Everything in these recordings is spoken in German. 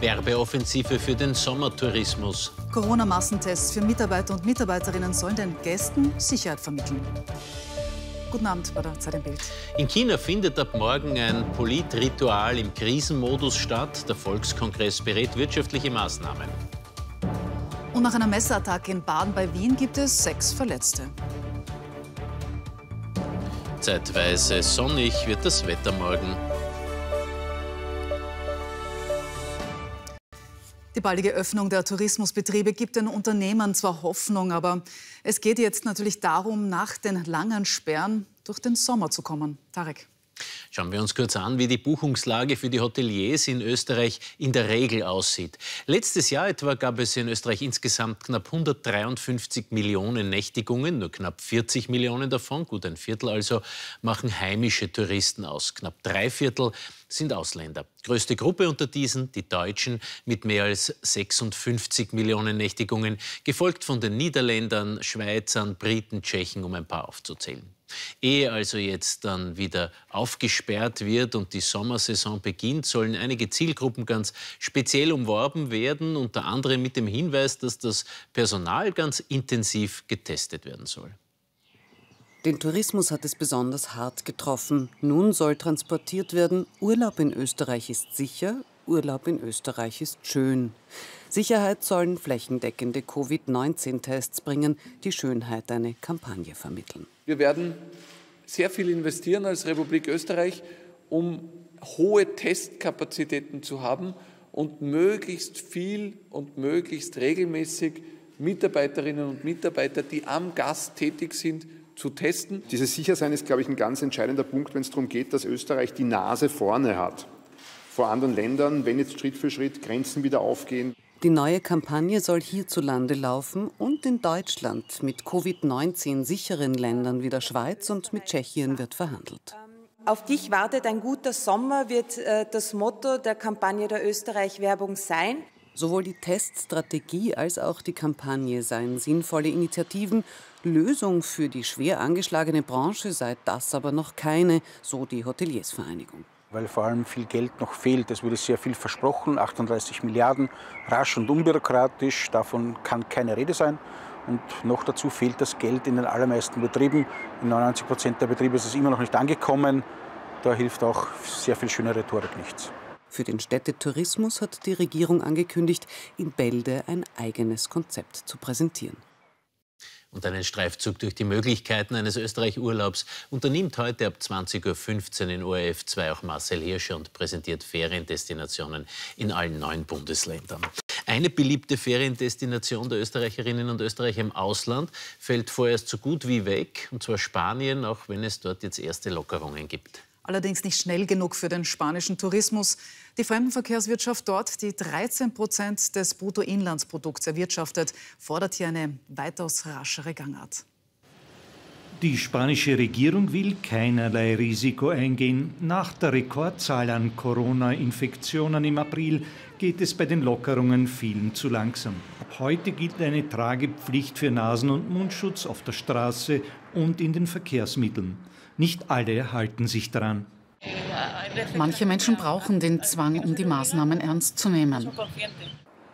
Werbeoffensive für den Sommertourismus. Corona-Massentests für Mitarbeiter und Mitarbeiterinnen sollen den Gästen Sicherheit vermitteln. Guten Abend bei der Zeit im Bild. In China findet ab morgen ein Politritual im Krisenmodus statt. Der Volkskongress berät wirtschaftliche Maßnahmen. Und nach einer Messerattacke in Baden bei Wien gibt es 6 Verletzte. Zeitweise sonnig wird das Wetter morgen. Die baldige Öffnung der Tourismusbetriebe gibt den Unternehmern zwar Hoffnung, aber es geht jetzt natürlich darum, nach den langen Sperren durch den Sommer zu kommen. Tarek. Schauen wir uns kurz an, wie die Buchungslage für die Hoteliers in Österreich in der Regel aussieht. Letztes Jahr etwa gab es in Österreich insgesamt knapp 153 Millionen Nächtigungen. Nur knapp 40 Millionen davon, gut ein Viertel also, machen heimische Touristen aus. Knapp 3 Viertel sind Ausländer. Größte Gruppe unter diesen, die Deutschen, mit mehr als 56 Millionen Nächtigungen, gefolgt von den Niederländern, Schweizern, Briten, Tschechen, um ein paar aufzuzählen. Ehe also jetzt dann wieder aufgesperrt wird und die Sommersaison beginnt, sollen einige Zielgruppen ganz speziell umworben werden, unter anderem mit dem Hinweis, dass das Personal ganz intensiv getestet werden soll. Den Tourismus hat es besonders hart getroffen. Nun soll transportiert werden, Urlaub in Österreich ist sicher, Urlaub in Österreich ist schön. Sicherheit sollen flächendeckende Covid-19-Tests bringen, die Schönheit eine Kampagne vermitteln. Wir werden sehr viel investieren als Republik Österreich, um hohe Testkapazitäten zu haben und möglichst viel und möglichst regelmäßig Mitarbeiterinnen und Mitarbeiter, die am Gast tätig sind, zu testen. Dieses Sichersein ist, glaube ich, ein ganz entscheidender Punkt, wenn es darum geht, dass Österreich die Nase vorne hat vor anderen Ländern, wenn jetzt Schritt für Schritt Grenzen wieder aufgehen. Die neue Kampagne soll hierzulande laufen und in Deutschland, mit Covid-19 sicheren Ländern wie der Schweiz und mit Tschechien wird verhandelt. Auf dich wartet ein guter Sommer, wird das Motto der Kampagne der Österreich-Werbung sein. Sowohl die Teststrategie als auch die Kampagne seien sinnvolle Initiativen. Lösung für die schwer angeschlagene Branche sei das aber noch keine, so die Hoteliersvereinigung. Weil vor allem viel Geld noch fehlt. Es wurde sehr viel versprochen, 38 Milliarden, rasch und unbürokratisch, davon kann keine Rede sein. Und noch dazu fehlt das Geld in den allermeisten Betrieben. In 99% der Betriebe ist es immer noch nicht angekommen. Da hilft auch sehr viel schöne Rhetorik nichts. Für den Städtetourismus hat die Regierung angekündigt, in Bälde ein eigenes Konzept zu präsentieren. Und einen Streifzug durch die Möglichkeiten eines Österreich-Urlaubs unternimmt heute ab 20:15 Uhr in ORF 2 auch Marcel Hirscher und präsentiert Feriendestinationen in allen 9 Bundesländern. Eine beliebte Feriendestination der Österreicherinnen und Österreicher im Ausland fällt vorerst so gut wie weg, und zwar Spanien, auch wenn es dort jetzt erste Lockerungen gibt. Allerdings nicht schnell genug für den spanischen Tourismus. Die Fremdenverkehrswirtschaft dort, die 13% des Bruttoinlandsprodukts erwirtschaftet, fordert hier eine weitaus raschere Gangart. Die spanische Regierung will keinerlei Risiko eingehen. Nach der Rekordzahl an Corona-Infektionen im April geht es bei den Lockerungen vielen zu langsam. Ab heute gilt eine Tragepflicht für Nasen- und Mundschutz auf der Straße und in den Verkehrsmitteln. Nicht alle halten sich daran. Manche Menschen brauchen den Zwang, um die Maßnahmen ernst zu nehmen.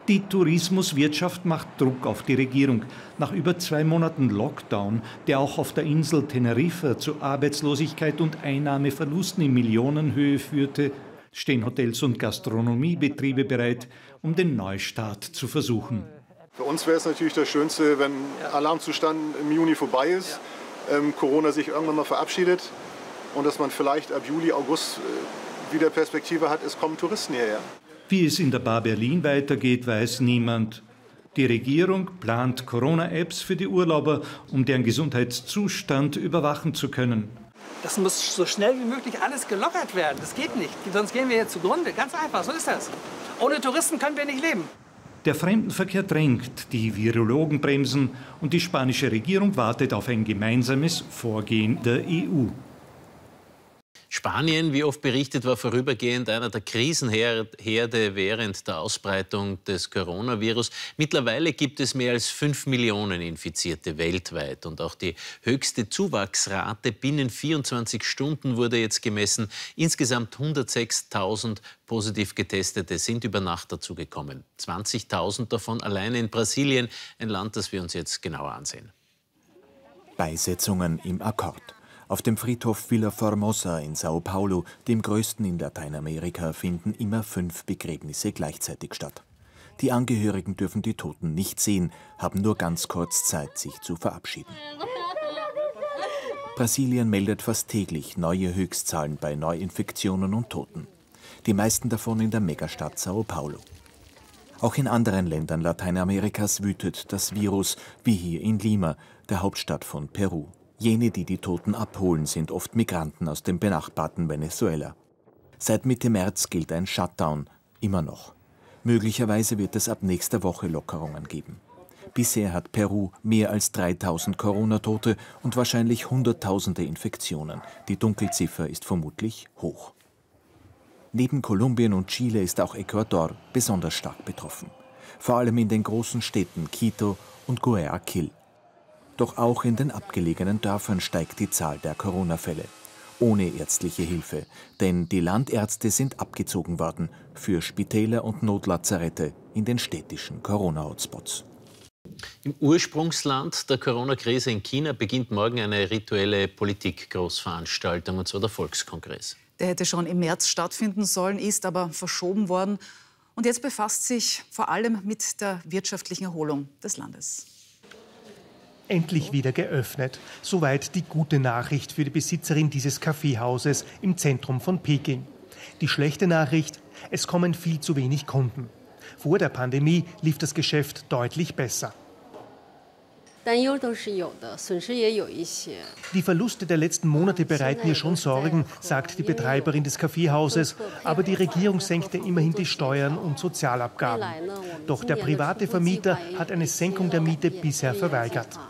Die Tourismuswirtschaft macht Druck auf die Regierung. Nach über 2 Monaten Lockdown, der auch auf der Insel Teneriffa zu Arbeitslosigkeit und Einnahmeverlusten in Millionenhöhe führte, stehen Hotels und Gastronomiebetriebe bereit, um den Neustart zu versuchen. Für uns wäre es natürlich das Schönste, wenn Alarmzustand im Juni vorbei ist. Corona sich irgendwann mal verabschiedet und dass man vielleicht ab Juli, August wieder Perspektive hat, es kommen Touristen hierher. Wie es in der Bar Berlin weitergeht, weiß niemand. Die Regierung plant Corona-Apps für die Urlauber, um deren Gesundheitszustand überwachen zu können. Das muss so schnell wie möglich alles gelockert werden. Das geht nicht, sonst gehen wir hier zugrunde. Ganz einfach, so ist das. Ohne Touristen können wir nicht leben. Der Fremdenverkehr drängt, die Virologen bremsen und die spanische Regierung wartet auf ein gemeinsames Vorgehen der EU. Spanien, wie oft berichtet, war vorübergehend einer der Krisenherde während der Ausbreitung des Coronavirus. Mittlerweile gibt es mehr als 5 Millionen Infizierte weltweit. Und auch die höchste Zuwachsrate binnen 24 Stunden wurde jetzt gemessen. Insgesamt 106.000 positiv Getestete sind über Nacht dazugekommen. 20.000 davon alleine in Brasilien, ein Land, das wir uns jetzt genauer ansehen. Beisetzungen im Akkord. Auf dem Friedhof Villa Formosa in Sao Paulo, dem größten in Lateinamerika, finden immer 5 Begräbnisse gleichzeitig statt. Die Angehörigen dürfen die Toten nicht sehen, haben nur ganz kurz Zeit, sich zu verabschieden. Brasilien meldet fast täglich neue Höchstzahlen bei Neuinfektionen und Toten. Die meisten davon in der Megastadt Sao Paulo. Auch in anderen Ländern Lateinamerikas wütet das Virus, wie hier in Lima, der Hauptstadt von Peru. Jene, die die Toten abholen, sind oft Migranten aus dem benachbarten Venezuela. Seit Mitte März gilt ein Shutdown, immer noch. Möglicherweise wird es ab nächster Woche Lockerungen geben. Bisher hat Peru mehr als 3.000 Corona-Tote und wahrscheinlich Hunderttausende Infektionen. Die Dunkelziffer ist vermutlich hoch. Neben Kolumbien und Chile ist auch Ecuador besonders stark betroffen. Vor allem in den großen Städten Quito und Guayaquil. Doch auch in den abgelegenen Dörfern steigt die Zahl der Corona-Fälle. Ohne ärztliche Hilfe, denn die Landärzte sind abgezogen worden für Spitäler und Notlazarette in den städtischen Corona-Hotspots. Im Ursprungsland der Corona-Krise in China beginnt morgen eine rituelle Politik-Großveranstaltung, und zwar der Volkskongress. Der hätte schon im März stattfinden sollen, ist aber verschoben worden. Und jetzt befasst sich vor allem mit der wirtschaftlichen Erholung des Landes. Endlich wieder geöffnet. Soweit die gute Nachricht für die Besitzerin dieses Kaffeehauses im Zentrum von Peking. Die schlechte Nachricht, es kommen viel zu wenig Kunden. Vor der Pandemie lief das Geschäft deutlich besser. Die Verluste der letzten Monate bereiten ihr schon Sorgen, sagt die Betreiberin des Kaffeehauses. Aber die Regierung senkte immerhin die Steuern und Sozialabgaben. Doch der private Vermieter hat eine Senkung der Miete bisher verweigert.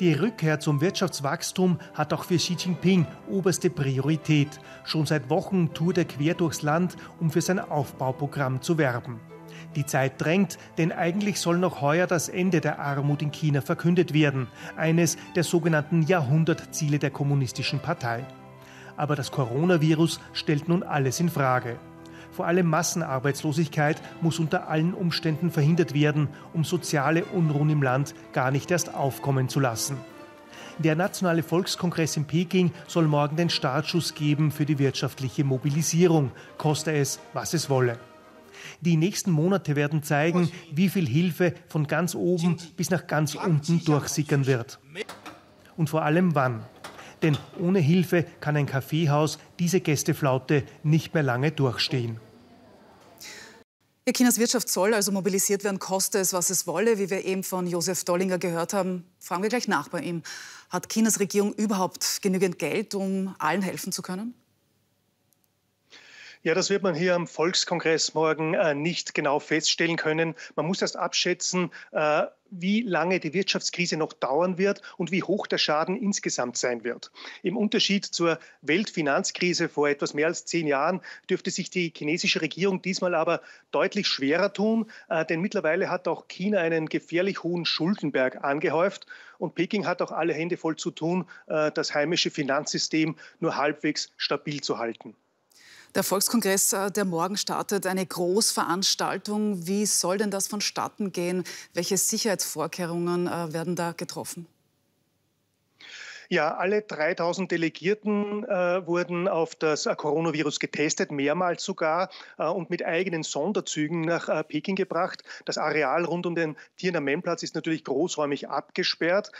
Die Rückkehr zum Wirtschaftswachstum hat auch für Xi Jinping oberste Priorität. Schon seit Wochen tourt er quer durchs Land, um für sein Aufbauprogramm zu werben. Die Zeit drängt, denn eigentlich soll noch heuer das Ende der Armut in China verkündet werden. Eines der sogenannten Jahrhundertziele der Kommunistischen Partei. Aber das Coronavirus stellt nun alles in Frage. Vor allem Massenarbeitslosigkeit muss unter allen Umständen verhindert werden, um soziale Unruhen im Land gar nicht erst aufkommen zu lassen. Der Nationale Volkskongress in Peking soll morgen den Startschuss geben für die wirtschaftliche Mobilisierung, koste es, was es wolle. Die nächsten Monate werden zeigen, wie viel Hilfe von ganz oben bis nach ganz unten durchsickern wird. Und vor allem wann. Denn ohne Hilfe kann ein Kaffeehaus diese Gästeflaute nicht mehr lange durchstehen. Ja, Chinas Wirtschaft soll also mobilisiert werden, koste es, was es wolle, wie wir eben von Josef Dollinger gehört haben. Fragen wir gleich nach bei ihm. Hat Chinas Regierung überhaupt genügend Geld, um allen helfen zu können? Ja, das wird man hier am Volkskongress morgen nicht genau feststellen können. Man muss erst abschätzen, wie lange die Wirtschaftskrise noch dauern wird und wie hoch der Schaden insgesamt sein wird. Im Unterschied zur Weltfinanzkrise vor etwas mehr als 10 Jahren dürfte sich die chinesische Regierung diesmal aber deutlich schwerer tun, denn mittlerweile hat auch China einen gefährlich hohen Schuldenberg angehäuft und Peking hat auch alle Hände voll zu tun, das heimische Finanzsystem nur halbwegs stabil zu halten. Der Volkskongress, der morgen startet, eine Großveranstaltung. Wie soll denn das vonstatten gehen? Welche Sicherheitsvorkehrungen werden da getroffen? Ja, alle 3.000 Delegierten wurden auf das Coronavirus getestet, mehrmals sogar, und mit eigenen Sonderzügen nach Peking gebracht. Das Areal rund um den Tiananmenplatz ist natürlich großräumig abgesperrt.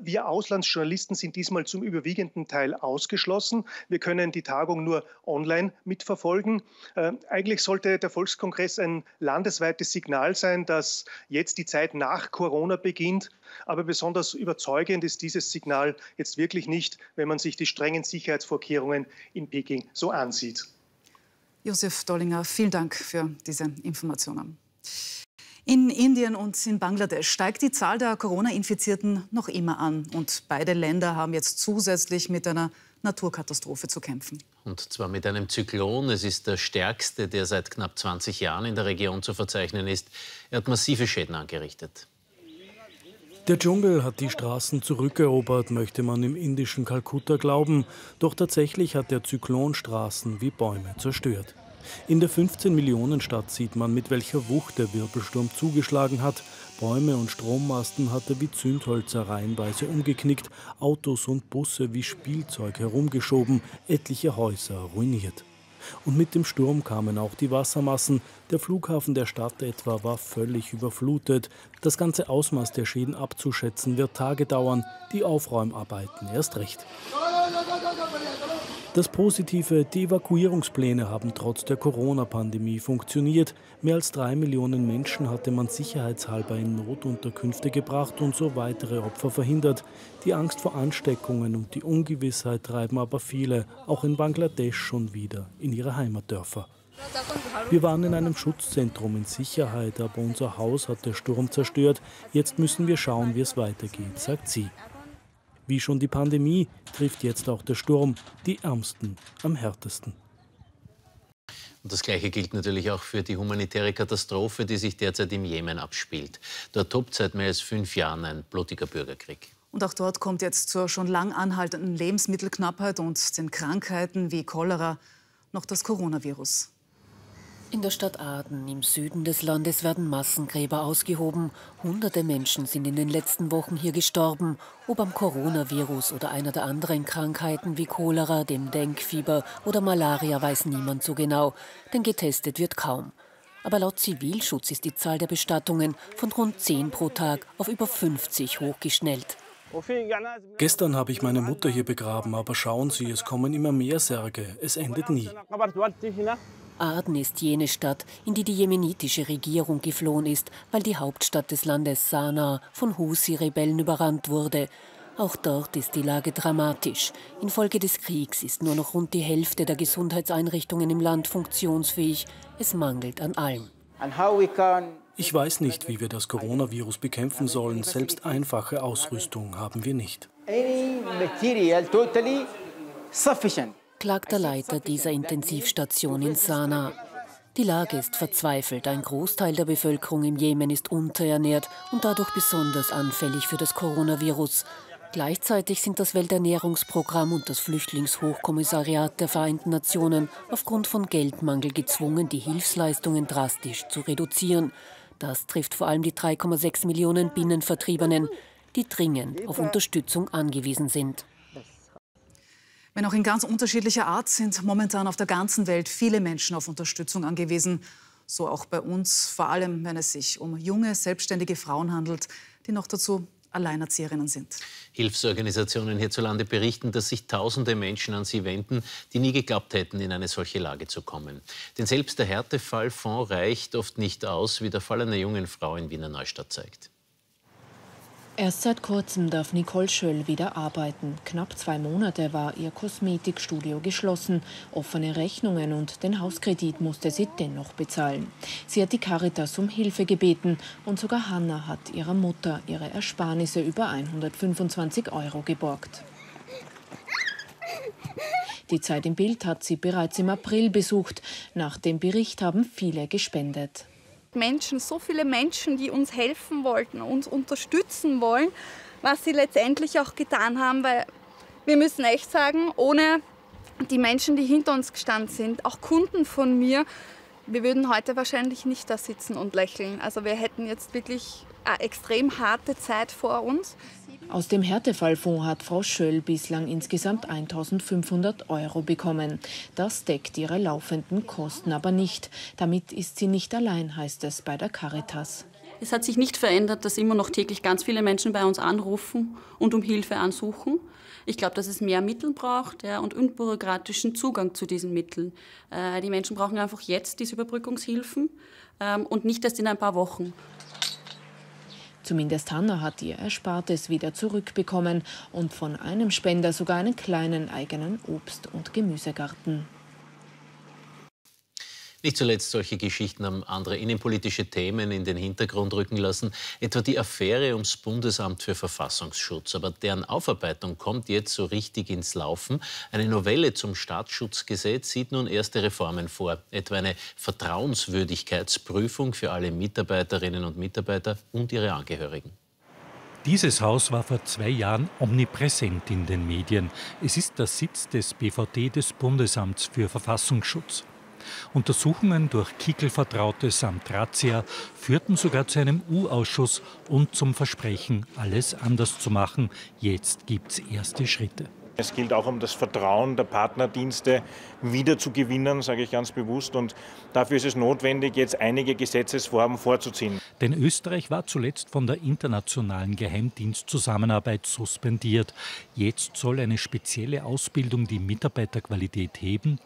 Wir Auslandsjournalisten sind diesmal zum überwiegenden Teil ausgeschlossen. Wir können die Tagung nur online mitverfolgen. Eigentlich sollte der Volkskongress ein landesweites Signal sein, dass jetzt die Zeit nach Corona beginnt. Aber besonders überzeugend ist dieses Signal jetzt wirklich nicht, wenn man sich die strengen Sicherheitsvorkehrungen in Peking so ansieht. Josef Dollinger, vielen Dank für diese Informationen. In Indien und in Bangladesch steigt die Zahl der Corona-Infizierten noch immer an. Und beide Länder haben jetzt zusätzlich mit einer Naturkatastrophe zu kämpfen. Und zwar mit einem Zyklon. Es ist der stärkste, der seit knapp 20 Jahren in der Region zu verzeichnen ist. Er hat massive Schäden angerichtet. Der Dschungel hat die Straßen zurückerobert, möchte man im indischen Kalkutta glauben. Doch tatsächlich hat der Zyklon Straßen wie Bäume zerstört. In der 15-Millionen-Stadt sieht man, mit welcher Wucht der Wirbelsturm zugeschlagen hat. Bäume und Strommasten hat er wie Zündhölzer reihenweise umgeknickt, Autos und Busse wie Spielzeug herumgeschoben, etliche Häuser ruiniert. Und mit dem Sturm kamen auch die Wassermassen. Der Flughafen der Stadt etwa war völlig überflutet. Das ganze Ausmaß der Schäden abzuschätzen wird Tage dauern, die Aufräumarbeiten erst recht. Das Positive, die Evakuierungspläne haben trotz der Corona-Pandemie funktioniert. Mehr als 3 Millionen Menschen hatte man sicherheitshalber in Notunterkünfte gebracht und so weitere Opfer verhindert. Die Angst vor Ansteckungen und die Ungewissheit treiben aber viele, auch in Bangladesch, schon wieder in ihre Heimatdörfer. Wir waren in einem Schutzzentrum in Sicherheit, aber unser Haus hat der Sturm zerstört. Jetzt müssen wir schauen, wie es weitergeht, sagt sie. Wie schon die Pandemie trifft jetzt auch der Sturm die Ärmsten am härtesten. Und das Gleiche gilt natürlich auch für die humanitäre Katastrophe, die sich derzeit im Jemen abspielt. Dort tobt seit mehr als 5 Jahren ein blutiger Bürgerkrieg. Und auch dort kommt jetzt zur schon lang anhaltenden Lebensmittelknappheit und den Krankheiten wie Cholera noch das Coronavirus. In der Stadt Aden im Süden des Landes werden Massengräber ausgehoben. Hunderte Menschen sind in den letzten Wochen hier gestorben, ob am Coronavirus oder einer der anderen Krankheiten wie Cholera, dem Denkfieber oder Malaria, weiß niemand so genau, denn getestet wird kaum. Aber laut Zivilschutz ist die Zahl der Bestattungen von rund 10 pro Tag auf über 50 hochgeschnellt. Gestern habe ich meine Mutter hier begraben, aber schauen Sie, es kommen immer mehr Särge. Es endet nie. Aden ist jene Stadt, in die die jemenitische Regierung geflohen ist, weil die Hauptstadt des Landes Sanaa von Husi-Rebellen überrannt wurde. Auch dort ist die Lage dramatisch. Infolge des Kriegs ist nur noch rund die Hälfte der Gesundheitseinrichtungen im Land funktionsfähig. Es mangelt an allem. Ich weiß nicht, wie wir das Coronavirus bekämpfen sollen. Selbst einfache Ausrüstung haben wir nicht. Klagt der Leiter dieser Intensivstation in Sanaa. Die Lage ist verzweifelt. Ein Großteil der Bevölkerung im Jemen ist unterernährt und dadurch besonders anfällig für das Coronavirus. Gleichzeitig sind das Welternährungsprogramm und das Flüchtlingshochkommissariat der Vereinten Nationen aufgrund von Geldmangel gezwungen, die Hilfsleistungen drastisch zu reduzieren. Das trifft vor allem die 3,6 Millionen Binnenvertriebenen, die dringend auf Unterstützung angewiesen sind. Wenn auch in ganz unterschiedlicher Art, sind momentan auf der ganzen Welt viele Menschen auf Unterstützung angewiesen. So auch bei uns, vor allem wenn es sich um junge, selbstständige Frauen handelt, die noch dazu Alleinerzieherinnen sind. Hilfsorganisationen hierzulande berichten, dass sich tausende Menschen an sie wenden, die nie geglaubt hätten, in eine solche Lage zu kommen. Denn selbst der Härtefallfonds reicht oft nicht aus, wie der Fall einer jungen Frau in Wiener Neustadt zeigt. Erst seit kurzem darf Nicole Schöll wieder arbeiten. Knapp 2 Monate war ihr Kosmetikstudio geschlossen. Offene Rechnungen und den Hauskredit musste sie dennoch bezahlen. Sie hat die Caritas um Hilfe gebeten und sogar Hanna hat ihrer Mutter ihre Ersparnisse über 125 € geborgt. Die Zeit im Bild hat sie bereits im April besucht. Nach dem Bericht haben viele gespendet. Menschen, so viele Menschen, die uns helfen wollten, uns unterstützen wollen, was sie letztendlich auch getan haben, weil wir müssen echt sagen, ohne die Menschen, die hinter uns gestanden sind, auch Kunden von mir, wir würden heute wahrscheinlich nicht da sitzen und lächeln. Also wir hätten jetzt wirklich eine extrem harte Zeit vor uns. Aus dem Härtefallfonds hat Frau Schöll bislang insgesamt 1.500 € bekommen. Das deckt ihre laufenden Kosten aber nicht. Damit ist sie nicht allein, heißt es bei der Caritas. Es hat sich nicht verändert, dass immer noch täglich ganz viele Menschen bei uns anrufen und um Hilfe ansuchen. Ich glaube, dass es mehr Mittel braucht, ja, und unbürokratischen Zugang zu diesen Mitteln. Die Menschen brauchen einfach jetzt diese Überbrückungshilfen und nicht erst in ein paar Wochen. Zumindest Hanna hat ihr Erspartes wieder zurückbekommen und von einem Spender sogar einen kleinen eigenen Obst- und Gemüsegarten. Nicht zuletzt solche Geschichten haben andere innenpolitische Themen in den Hintergrund rücken lassen, etwa die Affäre ums Bundesamt für Verfassungsschutz. Aber deren Aufarbeitung kommt jetzt so richtig ins Laufen. Eine Novelle zum Staatsschutzgesetz sieht nun erste Reformen vor, etwa eine Vertrauenswürdigkeitsprüfung für alle Mitarbeiterinnen und Mitarbeiter und ihre Angehörigen. Dieses Haus war vor 2 Jahren omnipräsent in den Medien. Es ist der Sitz des BVD, des Bundesamts für Verfassungsschutz. Untersuchungen durch Kickel-Vertraute samt Razzia führten sogar zu einem U-Ausschuss und zum Versprechen, alles anders zu machen. Jetzt gibt es erste Schritte. Es gilt auch, um das Vertrauen der Partnerdienste wieder zu gewinnen, sage ich ganz bewusst. Und dafür ist es notwendig, jetzt einige Gesetzesvorhaben vorzuziehen. Denn Österreich war zuletzt von der internationalen Geheimdienstzusammenarbeit suspendiert. Jetzt soll eine spezielle Ausbildung die Mitarbeiterqualität heben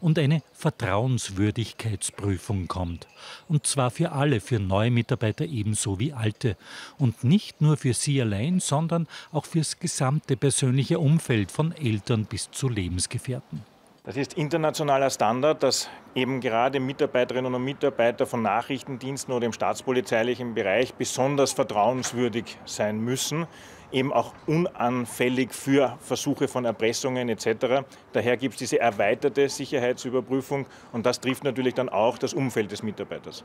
und eine Vertrauenswürdigkeitsprüfung kommt. Und zwar für alle, für neue Mitarbeiter ebenso wie alte. Und nicht nur für sie allein, sondern auch fürs gesamte persönliche Umfeld, von Eltern bis zu Lebensgefährten. Das ist internationaler Standard, dass eben gerade Mitarbeiterinnen und Mitarbeiter von Nachrichtendiensten oder im staatspolizeilichen Bereich besonders vertrauenswürdig sein müssen, eben auch unanfällig für Versuche von Erpressungen etc. Daher gibt es diese erweiterte Sicherheitsüberprüfung und das trifft natürlich dann auch das Umfeld des Mitarbeiters.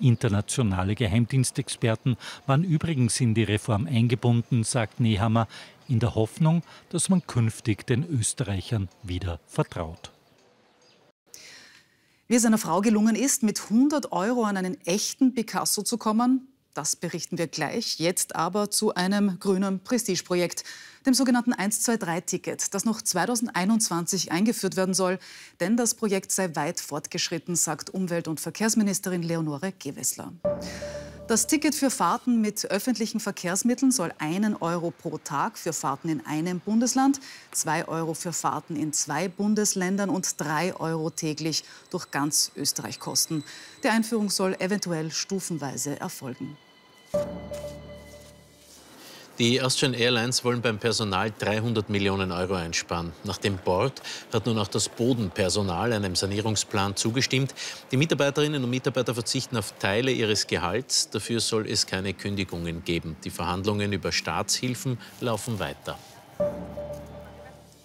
Internationale Geheimdienstexperten waren übrigens in die Reform eingebunden, sagt Nehammer, in der Hoffnung, dass man künftig den Österreichern wieder vertraut. Wie es einer Frau gelungen ist, mit 100 Euro an einen echten Picasso zu kommen, das berichten wir gleich. Jetzt aber zu einem grünen Prestigeprojekt, dem sogenannten 123-Ticket, das noch 2021 eingeführt werden soll. Denn das Projekt sei weit fortgeschritten, sagt Umwelt- und Verkehrsministerin Leonore Gewessler. Das Ticket für Fahrten mit öffentlichen Verkehrsmitteln soll 1 Euro pro Tag für Fahrten in einem Bundesland, 2 Euro für Fahrten in 2 Bundesländern und 3 Euro täglich durch ganz Österreich kosten. Die Einführung soll eventuell stufenweise erfolgen. Die Austrian Airlines wollen beim Personal 300 Millionen Euro einsparen. Nach dem Board hat nun auch das Bodenpersonal einem Sanierungsplan zugestimmt. Die Mitarbeiterinnen und Mitarbeiter verzichten auf Teile ihres Gehalts. Dafür soll es keine Kündigungen geben. Die Verhandlungen über Staatshilfen laufen weiter.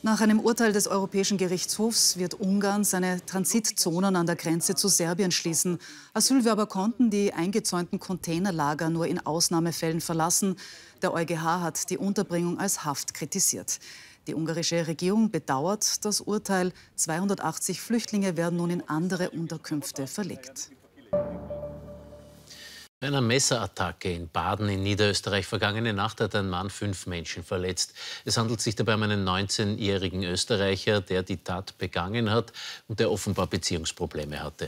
Nach einem Urteil des Europäischen Gerichtshofs wird Ungarn seine Transitzonen an der Grenze zu Serbien schließen. Asylwerber konnten die eingezäunten Containerlager nur in Ausnahmefällen verlassen. Der EuGH hat die Unterbringung als Haft kritisiert. Die ungarische Regierung bedauert das Urteil. 280 Flüchtlinge werden nun in andere Unterkünfte verlegt. Bei einer Messerattacke in Baden in Niederösterreich vergangene Nacht hat ein Mann 5 Menschen verletzt. Es handelt sich dabei um einen 19-jährigen Österreicher, der die Tat begangen hat und der offenbar Beziehungsprobleme hatte.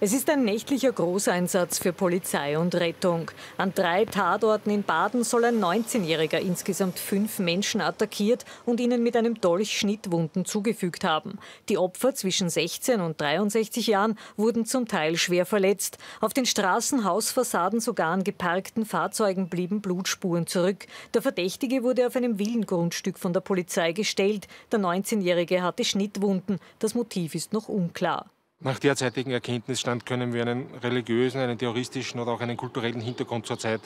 Es ist ein nächtlicher Großeinsatz für Polizei und Rettung. An 3 Tatorten in Baden soll ein 19-Jähriger insgesamt 5 Menschen attackiert und ihnen mit einem Dolch Schnittwunden zugefügt haben. Die Opfer zwischen 16 und 63 Jahren wurden zum Teil schwer verletzt. Auf den Straßen, Hausfassaden, sogar an geparkten Fahrzeugen blieben Blutspuren zurück. Der Verdächtige wurde auf einem Villengrundstück von der Polizei gestellt. Der 19-Jährige hatte Schnittwunden. Das Motiv ist noch unklar. Nach derzeitigem Erkenntnisstand können wir einen religiösen, einen terroristischen oder auch einen kulturellen Hintergrund zurzeit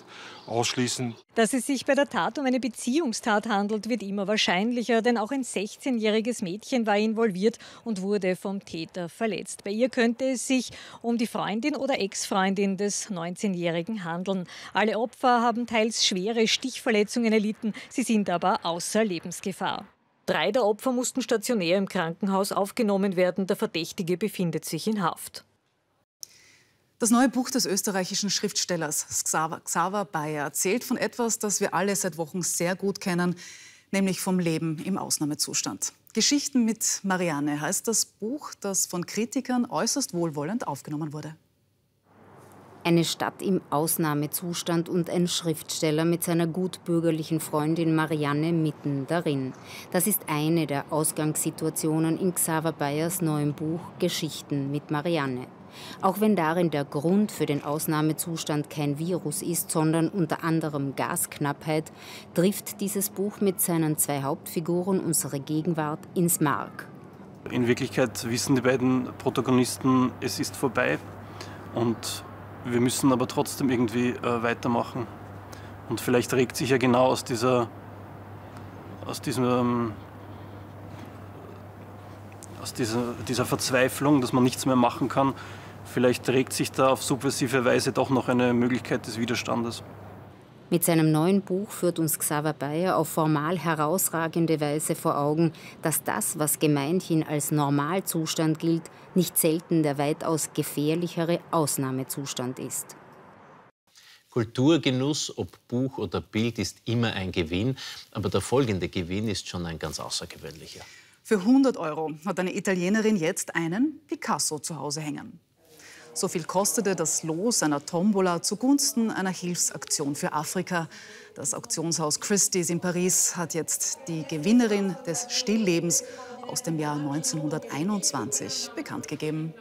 ausschließen. Dass es sich bei der Tat um eine Beziehungstat handelt, wird immer wahrscheinlicher, denn auch ein 16-jähriges Mädchen war involviert und wurde vom Täter verletzt. Bei ihr könnte es sich um die Freundin oder Ex-Freundin des 19-Jährigen handeln. Alle Opfer haben teils schwere Stichverletzungen erlitten, sie sind aber außer Lebensgefahr. 3 der Opfer mussten stationär im Krankenhaus aufgenommen werden. Der Verdächtige befindet sich in Haft. Das neue Buch des österreichischen Schriftstellers Xaver Bayer erzählt von etwas, das wir alle seit Wochen sehr gut kennen, nämlich vom Leben im Ausnahmezustand. Geschichten mit Marianne heißt das Buch, das von Kritikern äußerst wohlwollend aufgenommen wurde. Eine Stadt im Ausnahmezustand und ein Schriftsteller mit seiner gutbürgerlichen Freundin Marianne mitten darin. Das ist eine der Ausgangssituationen in Xaver Bayers neuem Buch Geschichten mit Marianne. Auch wenn darin der Grund für den Ausnahmezustand kein Virus ist, sondern unter anderem Gasknappheit, trifft dieses Buch mit seinen 2 Hauptfiguren unsere Gegenwart ins Mark. In Wirklichkeit wissen die beiden Protagonisten, es ist vorbei und wir müssen aber trotzdem irgendwie weitermachen. Und vielleicht regt sich ja genau aus dieser Verzweiflung, dass man nichts mehr machen kann, vielleicht regt sich da auf subversive Weise doch noch eine Möglichkeit des Widerstandes. Mit seinem neuen Buch führt uns Xaver Bayer auf formal herausragende Weise vor Augen, dass das, was gemeinhin als Normalzustand gilt, nicht selten der weitaus gefährlichere Ausnahmezustand ist. Kulturgenuss, ob Buch oder Bild, ist immer ein Gewinn. Aber der folgende Gewinn ist schon ein ganz außergewöhnlicher. Für 100 Euro hat eine Italienerin jetzt einen Picasso zu Hause hängen. So viel kostete das Los einer Tombola zugunsten einer Hilfsaktion für Afrika. Das Auktionshaus Christie's in Paris hat jetzt die Gewinnerin des Stilllebens aus dem Jahr 1921 bekannt gegeben.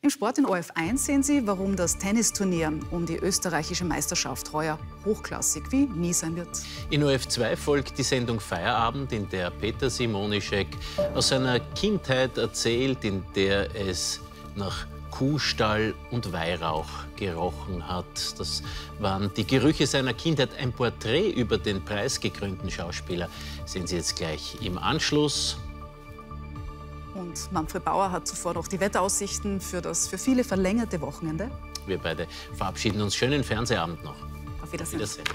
Im Sport in ORF1 sehen Sie, warum das Tennisturnier um die österreichische Meisterschaft heuer hochklassig wie nie sein wird. In ORF2 folgt die Sendung Feierabend, in der Peter Simonischek aus seiner Kindheit erzählt, in der es nach Kuhstall und Weihrauch gerochen hat. Das waren die Gerüche seiner Kindheit. Ein Porträt über den preisgekrönten Schauspieler sehen Sie jetzt gleich im Anschluss. Und Manfred Bauer hat zuvor noch die Wetteraussichten für das für viele verlängerte Wochenende. Wir beide verabschieden uns. Schönen Fernsehabend noch. Auf Wiedersehen. Auf Wiedersehen.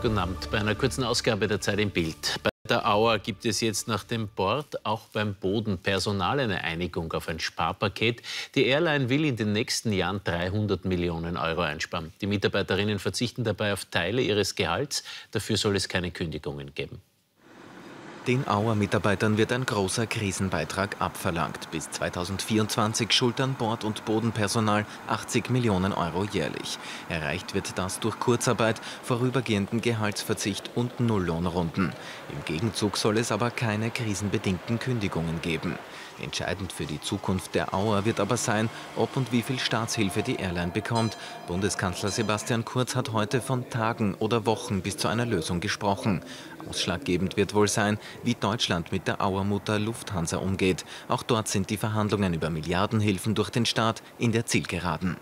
Guten Abend bei einer kurzen Ausgabe der Zeit im Bild. Bei der Auer gibt es jetzt nach dem Bord auch beim Bodenpersonal eine Einigung auf ein Sparpaket. Die Airline will in den nächsten Jahren 300 Millionen Euro einsparen. Die Mitarbeiterinnen verzichten dabei auf Teile ihres Gehalts. Dafür soll es keine Kündigungen geben. Den Auer Mitarbeitern wird ein großer Krisenbeitrag abverlangt. Bis 2024 schultern Bord- und Bodenpersonal 80 Millionen Euro jährlich. Erreicht wird das durch Kurzarbeit, vorübergehenden Gehaltsverzicht und Nulllohnrunden. Im Gegenzug soll es aber keine krisenbedingten Kündigungen geben. Entscheidend für die Zukunft der Auer wird aber sein, ob und wie viel Staatshilfe die Airline bekommt. Bundeskanzler Sebastian Kurz hat heute von Tagen oder Wochen bis zu einer Lösung gesprochen. Ausschlaggebend wird wohl sein, wie Deutschland mit der Auermutter Lufthansa umgeht. Auch dort sind die Verhandlungen über Milliardenhilfen durch den Staat in der Zielgeraden.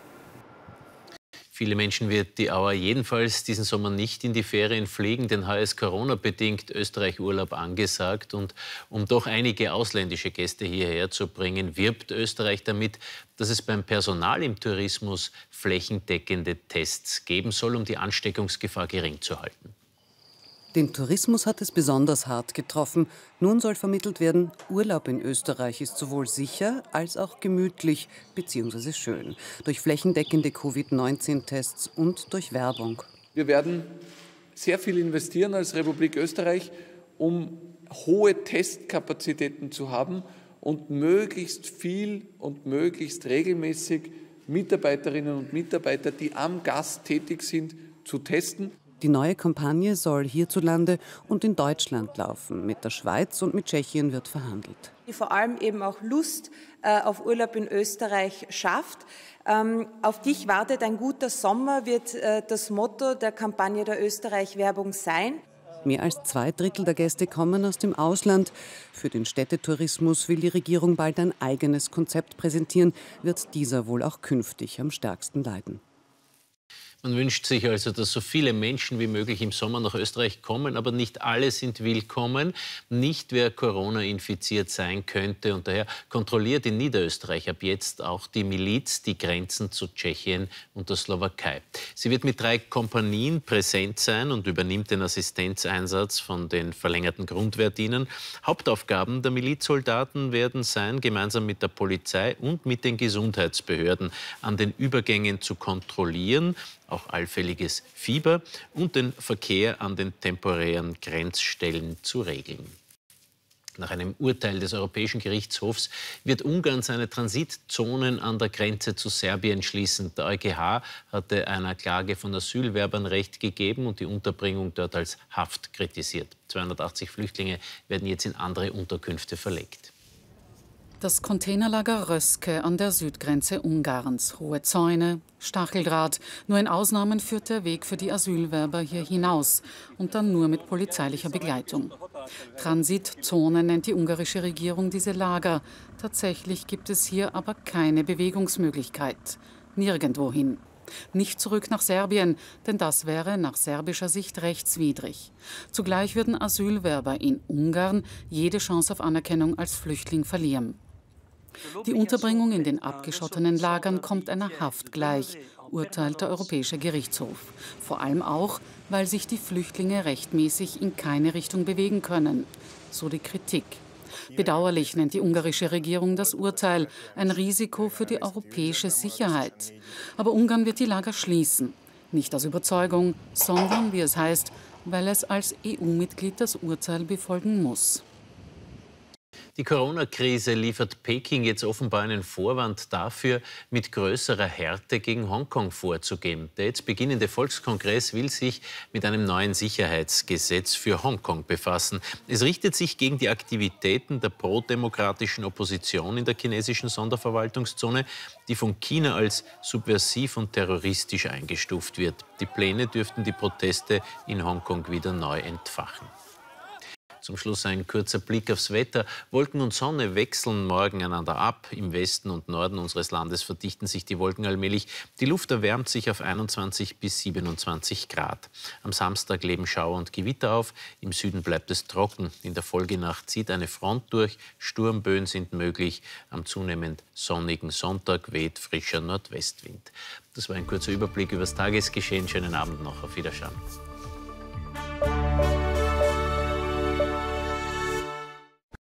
Viele Menschen wird die Auer jedenfalls diesen Sommer nicht in die Ferien fliegen, denn heuer ist Corona-bedingt Österreich-Urlaub angesagt. Und um doch einige ausländische Gäste hierher zu bringen, wirbt Österreich damit, dass es beim Personal im Tourismus flächendeckende Tests geben soll, um die Ansteckungsgefahr gering zu halten. Den Tourismus hat es besonders hart getroffen. Nun soll vermittelt werden, Urlaub in Österreich ist sowohl sicher als auch gemütlich bzw. schön. Durch flächendeckende Covid-19-Tests und durch Werbung. Wir werden sehr viel investieren als Republik Österreich, um hohe Testkapazitäten zu haben und möglichst viel und möglichst regelmäßig Mitarbeiterinnen und Mitarbeiter, die am Gast tätig sind, zu testen. Die neue Kampagne soll hierzulande und in Deutschland laufen. Mit der Schweiz und mit Tschechien wird verhandelt. Die vor allem eben auch Lust auf Urlaub in Österreich schafft. Auf dich wartet ein guter Sommer, wird das Motto der Kampagne der Österreich-Werbung sein. Mehr als 2 Drittel der Gäste kommen aus dem Ausland. Für den Städtetourismus will die Regierung bald ein eigenes Konzept präsentieren. Wird dieser wohl auch künftig am stärksten leiden. Man wünscht sich also, dass so viele Menschen wie möglich im Sommer nach Österreich kommen, aber nicht alle sind willkommen, nicht wer Corona-infiziert sein könnte. Und daher kontrolliert in Niederösterreich ab jetzt auch die Miliz die Grenzen zu Tschechien und der Slowakei. Sie wird mit 3 Kompanien präsent sein und übernimmt den Assistenzeinsatz von den verlängerten Grundwehrdienern. Hauptaufgaben der Milizsoldaten werden sein, gemeinsam mit der Polizei und mit den Gesundheitsbehörden an den Übergängen zu kontrollieren, auch allfälliges Fieber und den Verkehr an den temporären Grenzstellen zu regeln. Nach einem Urteil des Europäischen Gerichtshofs wird Ungarn seine Transitzonen an der Grenze zu Serbien schließen. Der EuGH hatte einer Klage von Asylwerbern Recht gegeben und die Unterbringung dort als Haft kritisiert. 280 Flüchtlinge werden jetzt in andere Unterkünfte verlegt. Das Containerlager Röszke an der Südgrenze Ungarns. Hohe Zäune, Stacheldraht. Nur in Ausnahmen führt der Weg für die Asylwerber hier hinaus und dann nur mit polizeilicher Begleitung. Transitzone nennt die ungarische Regierung diese Lager. Tatsächlich gibt es hier aber keine Bewegungsmöglichkeit. Nirgendwohin. Nicht zurück nach Serbien, denn das wäre nach serbischer Sicht rechtswidrig. Zugleich würden Asylwerber in Ungarn jede Chance auf Anerkennung als Flüchtling verlieren. Die Unterbringung in den abgeschottenen Lagern kommt einer Haft gleich, urteilt der Europäische Gerichtshof. Vor allem auch, weil sich die Flüchtlinge rechtmäßig in keine Richtung bewegen können, so die Kritik. Bedauerlich nennt die ungarische Regierung das Urteil, ein Risiko für die europäische Sicherheit. Aber Ungarn wird die Lager schließen. Nicht aus Überzeugung, sondern, wie es heißt, weil es als EU-Mitglied das Urteil befolgen muss. Die Corona-Krise liefert Peking jetzt offenbar einen Vorwand dafür, mit größerer Härte gegen Hongkong vorzugehen. Der jetzt beginnende Volkskongress will sich mit einem neuen Sicherheitsgesetz für Hongkong befassen. Es richtet sich gegen die Aktivitäten der prodemokratischen Opposition in der chinesischen Sonderverwaltungszone, die von China als subversiv und terroristisch eingestuft wird. Die Pläne dürften die Proteste in Hongkong wieder neu entfachen. Zum Schluss ein kurzer Blick aufs Wetter. Wolken und Sonne wechseln morgen einander ab. Im Westen und Norden unseres Landes verdichten sich die Wolken allmählich. Die Luft erwärmt sich auf 21 bis 27 Grad. Am Samstag leben Schauer und Gewitter auf. Im Süden bleibt es trocken. In der Folgenacht zieht eine Front durch. Sturmböen sind möglich. Am zunehmend sonnigen Sonntag weht frischer Nordwestwind. Das war ein kurzer Überblick über das Tagesgeschehen. Schönen Abend noch. Auf Wiedersehen.